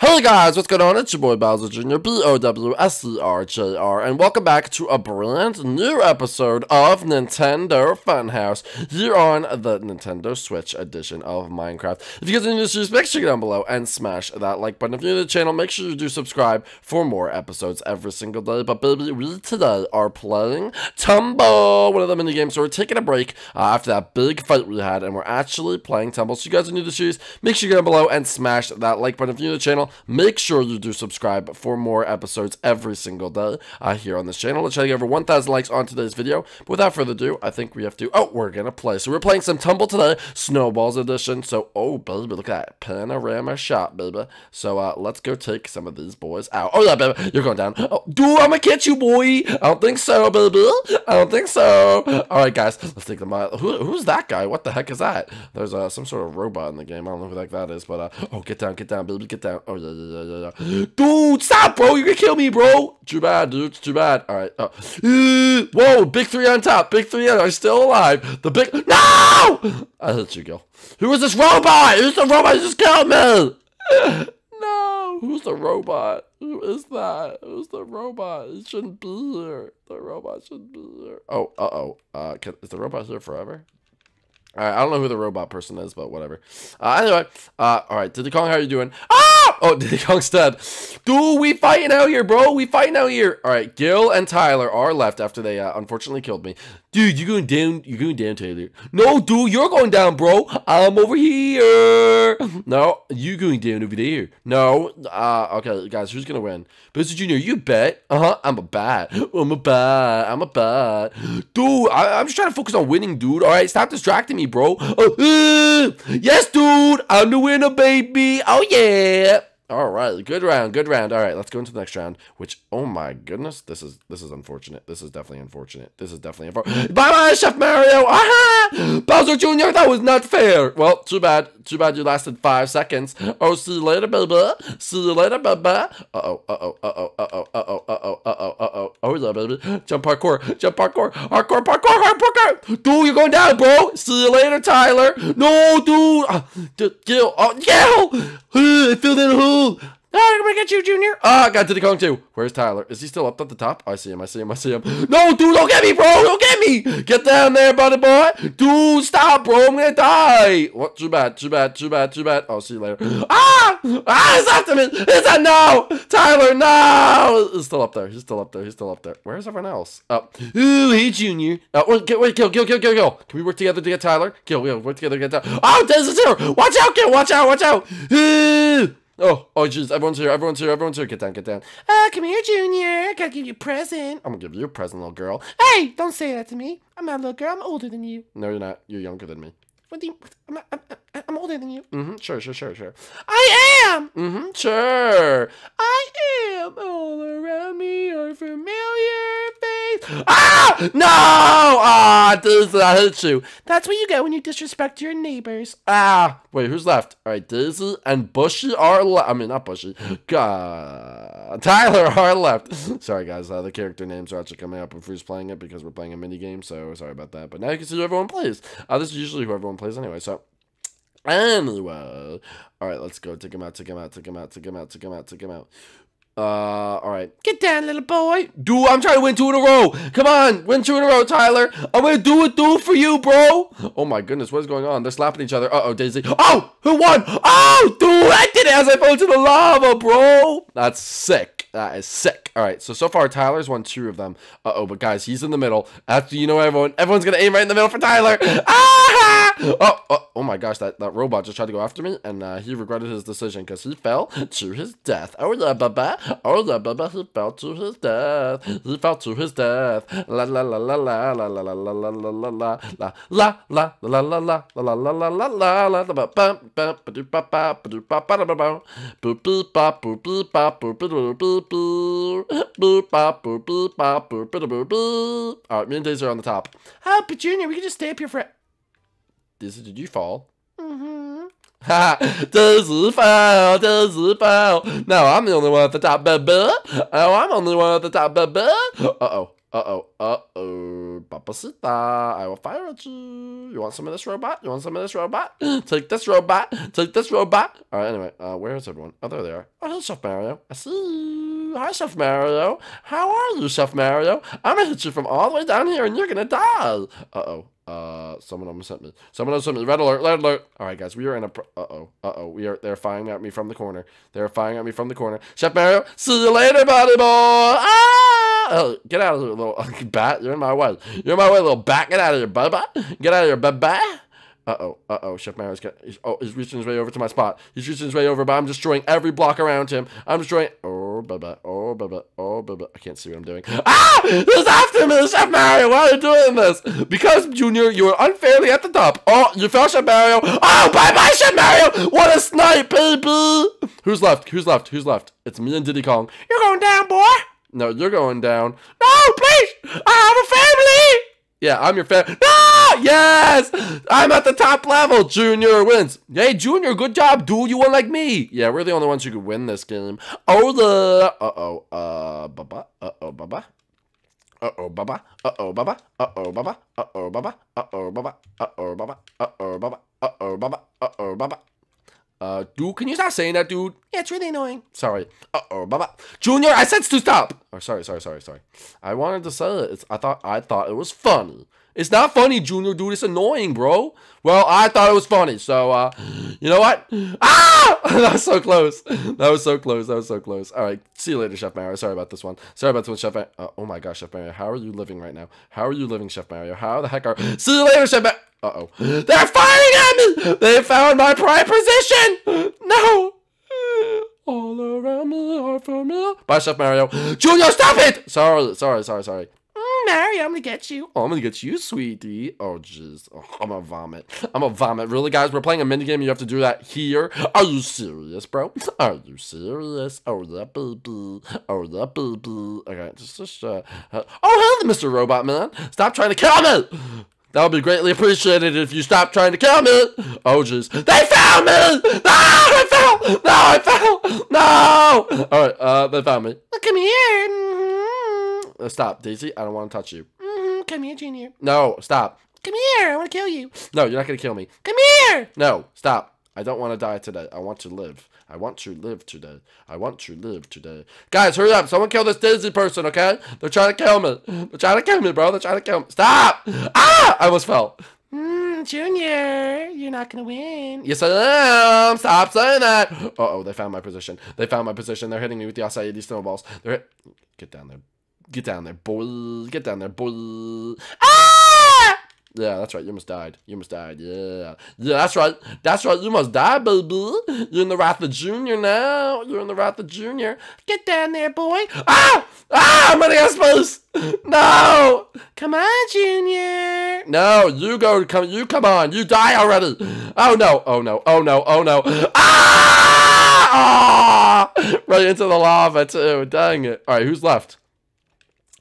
Hey guys, what's going on? It's your boy Bowser Jr., BOWSERJR, and welcome back to a brand new episode of Nintendo Funhouse here on the Nintendo Switch edition of Minecraft. If you guys are new to this, make sure you go down below and smash that like button. If you're new to the channel, make sure you do subscribe for more episodes every single day. But baby, we today are playing TUMBLE, one of the mini games. So we're taking a break after that big fight we had, and we're actually playing TUMBLE. So if you guys are new to this, make sure you go down below and smash that like button. If you're new to the channel, make sure you do subscribe for more episodes every single day here on this channel. Let's try to get over 1,000 likes on today's video. But without further ado, I think we have to... Oh, we're going to play. So we're playing some TUMBLE today, Snowballs Edition. So, oh, baby, look at that panorama shot, baby. So, let's go take some of these boys out. Oh, yeah, baby, you're going down. Oh, dude, I'm going to catch you, boy. I don't think so, baby. I don't think so. All right, guys, let's take them out. Who's that guy? What the heck is that? There's some sort of robot in the game. I don't know who the heck that is, but, oh, get down, baby, get down. Oh, yeah. Dude, stop, bro. You're gonna kill me, bro. Too bad, dude. It's too bad. All right. Oh. Whoa, big three on top. Big three. I'm still alive. The big... No! I hit you, girl. Who is this robot? Who's the robot who just killed me? No. Who's the robot? Who is that? Who's the robot? It shouldn't be here. The robot shouldn't be here. Oh, uh-oh. Is the robot here forever? All right, I don't know who the robot person is, but whatever. Anyway, all right, Diddy Kong, how are you doing? Ah! Oh, Diddy Kong's dead. Dude, we fighting out here, bro. We fighting out here. All right, Gil and Tyler are left after they unfortunately killed me. Dude, you going down? You going down, Tyler? No, dude, you're going down, bro. I'm over here. No, you going down over there? No. Okay, guys, who's gonna win? Bowser Jr., you bet. I'm a bat. I'm a bat. I'm a bat. Dude, I'm just trying to focus on winning, dude. All right, stop distracting me, bro. Oh, yes, dude, I'm the winner, baby. Oh yeah. All right, good round, good round. All right, let's go into the next round, which, oh my goodness, this is unfortunate. This is definitely unfortunate. This is definitely unfortunate. Bye-bye, Chef Mario. Aha! Bowser Jr., that was not fair. Well, too bad. Too bad you lasted 5 seconds. Oh, see you later, baby. See you later, baby. Uh-oh, uh-oh, uh-oh, uh-oh, uh-oh, uh-oh, uh-oh, uh-oh. Oh, yeah, baby. Jump parkour. Jump parkour. Hardcore parkour. Hardcore parkour. Dude, you're going down, bro. See you later, Tyler. No, dude. Gil. Oh, Gil. It filled in a hole. Oh, I'm gonna get you, Junior. Ah, I got Diddy Kong too. Where's Tyler? Is he still up at the top? I see him. I see him. I see him. No, dude, don't get me, bro. Don't get me. Get down there, buddy boy. Dude, stop, bro. I'm gonna die. What? Too bad. Too bad. Too bad. Too bad. Oh, see you later. Ah! Ah! It's after me. It's a no. Tyler, no. He's still up there. He's still up there. He's still up there. Where's everyone else? Oh, ooh, hey, Junior. Wait, kill. Can we work together to get Tyler? Kill. Work together to get Tyler. Oh, there's a zero. Watch out, Gil. Watch out. Watch out. Ooh. Oh, jeez, everyone's here, everyone's here, everyone's here. Get down, get down. Come here, Junior. I gotta give you a present. I'm gonna give you a present, little girl. Hey, don't say that to me. I'm not a little girl. I'm older than you. No, you're not. You're younger than me. What do you... I'm older than you. Mm-hmm, sure. I am! Mm-hmm, sure. I am. All around me are familiar faces. Ah! No! Ah, Daisy, I hate you. That's what you get when you disrespect your neighbors. Ah! Wait, who's left? All right, Daisy and Bushy are left. I mean, not Bushy. God. Tyler are left. Sorry, guys. The character names are actually coming up if we're playing it because we're playing a minigame, so sorry about that. But now you can see who everyone plays. This is usually who everyone plays anyway, so... Anyway, all right, let's go take him out. All right, get down, little boy. Dude, I'm trying to win 2 in a row. Come on, win 2 in a row, Tyler. I'm gonna do it, dude, for you, bro. Oh my goodness, what is going on? They're slapping each other. Uh-oh, Daisy. Oh, who won? Oh, dude, I did it as I fell into the lava, bro. That's sick. That is sick. All right, so far Tyler's won 2 of them. Uh-oh, but guys, he's in the middle. After you know everyone's gonna aim right in the middle for Tyler. Ah! Oh my gosh, that robot just tried to go after me, and he regretted his decision because he fell to his death. Oh yeah, baba, he fell to his death. La la la la la la la la la la la la la la la la la la la la la la la la la la. Alright, me and Daisy are on the top. Oh, but Junior, we can just stay up here for... Daisy, did you fall? Mm-hmm. Ha! Daisy fell! No, I'm the only one at the top, baby! Oh, I'm the only one at the top, baby! Uh-oh. Papacita, I will fire at you. You want some of this robot? You want some of this robot? Take this robot. Take this robot. All right, anyway, where is everyone? Oh, there they are. Oh, hello, Chef Mario. I see you. Hi, Chef Mario. How are you, Chef Mario? I'm going to hit you from all the way down here, and you're going to die. Uh-oh. Someone almost sent me. Someone almost sent me. Red alert, red alert. All right, guys, we are in a... They're firing at me from the corner. They're firing at me from the corner. Chef Mario, see you later, buddy boy. Ah! Oh, get out of here, little bat. You're in my way. You're in my way, little bat. Get out of here, bye-bye. Get out of here, bye-bye. Uh-oh, Chef Mario's got... He's reaching his way over to my spot. He's reaching his way over, but I'm destroying every block around him. I'm destroying... Oh, bubba, oh, bubba, oh, bubba. I can't see what I'm doing. Ah! He's after me, Chef Mario! Why are you doing this? Because, Junior, you were unfairly at the top. Oh, you fell, Chef Mario. Oh, bye-bye, Chef Mario! What a snipe, baby! Who's left? Who's left? Who's left? It's me and Diddy Kong. You're going down, boy! No, you're going down. No, please! I have a family! Yeah, I'm your fan. Ah, yes! I'm at the top level. Junior wins. Hey, Junior, good job, dude. You won like me. Yeah, we're the only ones who could win this game. Oh, the... Uh-oh. Baba. Uh-oh, Baba. Uh-oh, Baba. Uh-oh, Baba. Uh-oh, Baba. Uh-oh, Baba. Uh-oh, Baba. Uh-oh, Baba. Uh-oh, Baba. Uh-oh, Baba. Uh-oh, Baba. Dude, can you stop saying that, dude? Yeah, it's really annoying. Sorry. Uh-oh, Baba. Junior, I said to stop. Oh, sorry. I wanted to say it. I thought it was funny. It's not funny, Junior, dude. It's annoying, bro. Well, I thought it was funny. So, you know what? Ah! That was so close. That was so close. All right. See you later, Chef Mario. Sorry about this one, Chef Mario. Oh, my gosh, Chef Mario. How are you living right now? How are you living, Chef Mario? How the heck are... See you later, Chef Mario. Uh-oh. They're firing at me! They found my prime position! No! All around me are familiar. Bye, Chef Mario. Junior, stop it! Sorry. Mario, I'm gonna get you. Oh, I'm gonna get you, sweetie. Oh, jeez. Oh, I'm gonna vomit. Really, guys? We're playing a minigame and you have to do that here? Are you serious, bro? Are you serious? Oh, that boo-boo. Oh, that boo-boo. Okay, oh, hello, Mr. Robot Man. Stop trying to kill me! That would be greatly appreciated if you stopped trying to kill me. Oh, jeez. They found me! No, I fell! No, I fell! No! All right, they found me. Come here. Mm-hmm. Stop, Daisy. I don't want to touch you. Mm-hmm. Come here, Junior. No, stop. Come here. I want to kill you. No, you're not going to kill me. Come here. No, stop. I don't want to die today. I want to live. I want to live today. I want to live today. Guys, hurry up. Someone kill this Daisy person, okay? They're trying to kill me. They're trying to kill me, bro. They're trying to kill me. Stop! Ah! I almost fell. Junior, you're not going to win. Yes, I am. Stop saying that. Uh-oh, they found my position. They're hitting me with the acai snowballs. Get down there. Get down there, boy. Get down there, boy. Ah! Yeah, that's right. You almost died. Yeah. Yeah, that's right. You must die, baby. You're in the wrath of Junior now. Get down there, boy. Ah! Ah! I'm running out of space. No! Come on, Junior. No, you come on. You die already. Oh, no. Ah! Oh! Right into the lava, too. Dang it. All right, who's left?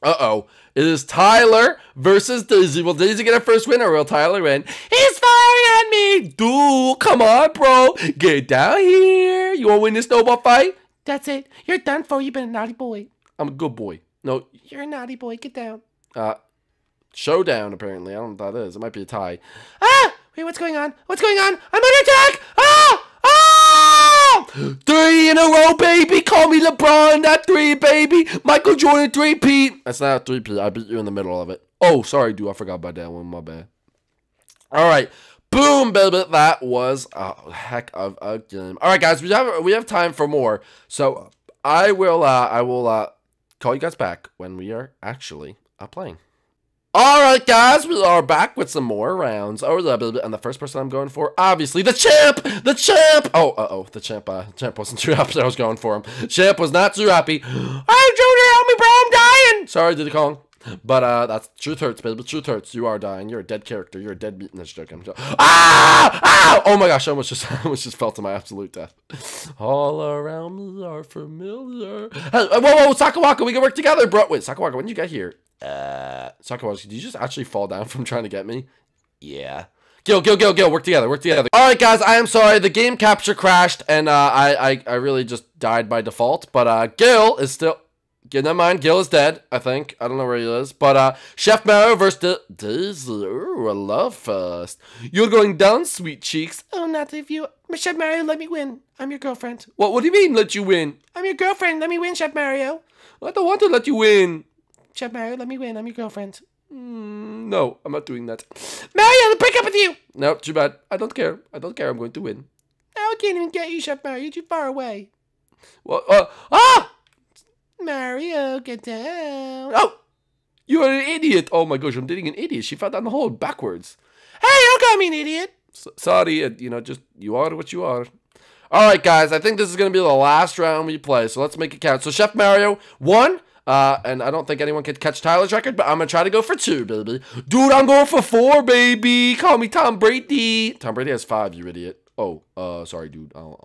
Uh-oh. It is Tyler versus Daisy. Will Daisy get her first win or will Tyler win? He's firing at me! Dude, come on, bro. Get down here. You want to win this snowball fight? That's it. You're done for. You've been a naughty boy. I'm a good boy. No. You're a naughty boy. Get down. Showdown, apparently. I don't know what that is. It might be a tie. Ah! Wait, what's going on? I'm under attack! Ah! Three in a row, baby. Call me LeBron. That three, baby. Michael Jordan, 3-peat. That's not a 3-peat. I beat you in the middle of it. Oh, sorry, dude. I forgot about that one. My bad. All right. Boom, baby. That was a heck of a game. All right, guys. We have time for more. So I will call you guys back when we are actually playing. Alright guys, we are back with some more rounds. Oh, and the first person I'm going for, obviously, the champ! Oh, the champ wasn't too happy I was going for him. Champ was not too happy. Hey, Junior, help me, bro, I'm dying! Sorry, Diddy Kong. But, that's, truth hurts, baby, truth hurts. You are dying, you're a dead character, you're a dead meat. No, just joking. Ah! Ah! Oh my gosh, I almost just fell to my absolute death. All around me are familiar. Hey, whoa, Sakawaka, we can work together, bro. Wait, Sakawaka, when did you get here? Sakawaka, did you just actually fall down from trying to get me? Yeah. Gil, work together. All right, guys, I am sorry. The game capture crashed, and I really just died by default. But Gil is still... Get that in mind, Gil is dead, I think. I don't know where he is. But Chef Mario versus Daisy. Ooh, I love first. You're going down, sweet cheeks. Oh, not if you... Chef Mario, let me win. I'm your girlfriend. What do you mean, let you win? I'm your girlfriend. Let me win, Chef Mario. I don't want to let you win. Chef Mario, let me win. I'm your girlfriend. No, I'm not doing that. Mario, I'll break up with you. No, too bad. I don't care. I don't care. I'm going to win. I can't even get you, Chef Mario. You're too far away. Well, ah! Mario, get down. Oh! You're an idiot. Oh my gosh, I'm dating an idiot. She fell down the hole backwards. Hey, don't call me an idiot. Sorry, you know, just, you are what you are. Alright, guys, I think this is going to be the last round we play, so let's make it count. So, Chef Mario won, and I don't think anyone could catch Tyler's record, but I'm going to try to go for 2, baby. Dude, I'm going for 4, baby. Call me Tom Brady. Tom Brady has 5, you idiot. Oh, sorry, dude. I don't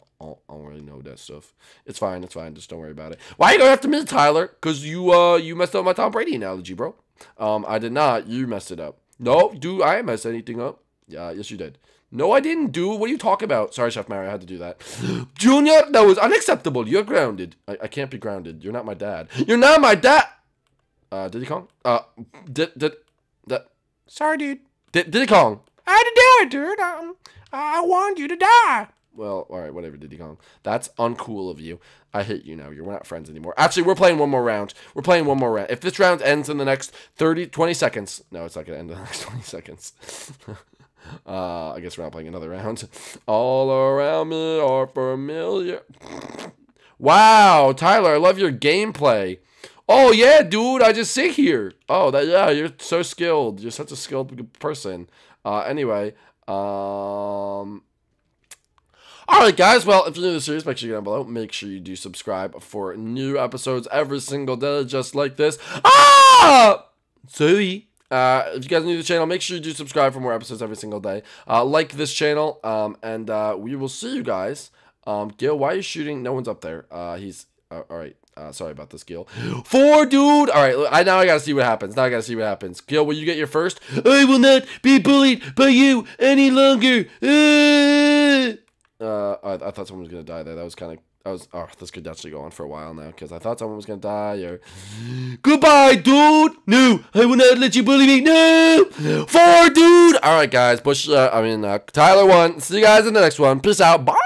really know that stuff. It's fine. It's fine. Just don't worry about it. Why are you going after me, Tyler? Because you, you messed up my Tom Brady analogy, bro. I did not. You messed it up. No, dude, I didn't mess anything up. Yeah, yes, you did. No, I didn't, dude. What are you talking about? Sorry, Chef Mario. I had to do that. Junior, that was unacceptable. You're grounded. I can't be grounded. You're not my dad. You're not my dad. Diddy Kong? Sorry, dude. Diddy Kong. I had to do it, dude. I want you to die. Well, all right, whatever, Diddy Kong. That's uncool of you. I hate you now. We're not friends anymore. Actually, we're playing one more round. We're playing one more round. If this round ends in the next 20 seconds. No, it's not going to end in the next 20 seconds. I guess we're not playing another round. All around me are familiar. Wow, Tyler, I love your gameplay. Oh, yeah, dude, I just sit here. Oh, that, yeah, you're so skilled. You're such a skilled person. Anyway... Alright guys, well, if you're new to the series, make sure you get down below. Make sure you do subscribe for new episodes every single day, just like this. Ah! Sorry. If you guys are new to the channel, make sure you do subscribe for more episodes every single day. Like this channel, and we will see you guys. Gil, why are you shooting? No one's up there. He's... alright. Sorry about this, Gil. 4, dude! Alright, now I gotta see what happens. Gil, will you get your first? I will not be bullied by you any longer! I thought someone was gonna die there. That was kind of... Oh, this could actually go on for a while now, because I thought someone was gonna die, or... Goodbye, dude! No! I will not let you bully me! No! 4, dude! Alright, guys. Tyler won. See you guys in the next one. Peace out. Bye!